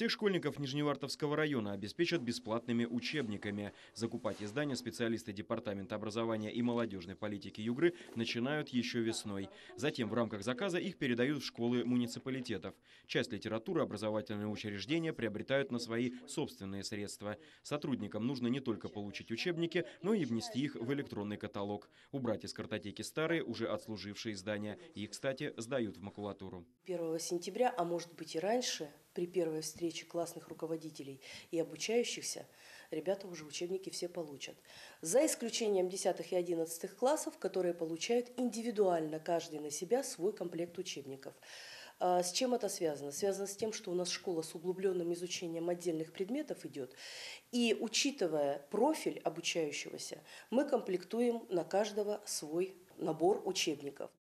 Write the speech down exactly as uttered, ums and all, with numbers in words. Всех школьников Нижневартовского района обеспечат бесплатными учебниками. Закупать издания специалисты Департамента образования и молодежной политики Югры начинают еще весной. Затем в рамках заказа их передают в школы муниципалитетов. Часть литературы образовательные учреждения приобретают на свои собственные средства. Сотрудникам нужно не только получить учебники, но и внести их в электронный каталог. Убрать из картотеки старые, уже отслужившие издания. Их, кстати, сдают в макулатуру. первого сентября, а может быть и раньше, при первой встрече классных руководителей и обучающихся, ребята уже учебники все получат. За исключением десятых и одиннадцатых классов, которые получают индивидуально каждый на себя свой комплект учебников. С чем это связано? Связано с тем, что у нас школа с углубленным изучением отдельных предметов идет. И учитывая профиль обучающегося, мы комплектуем на каждого свой набор учебников.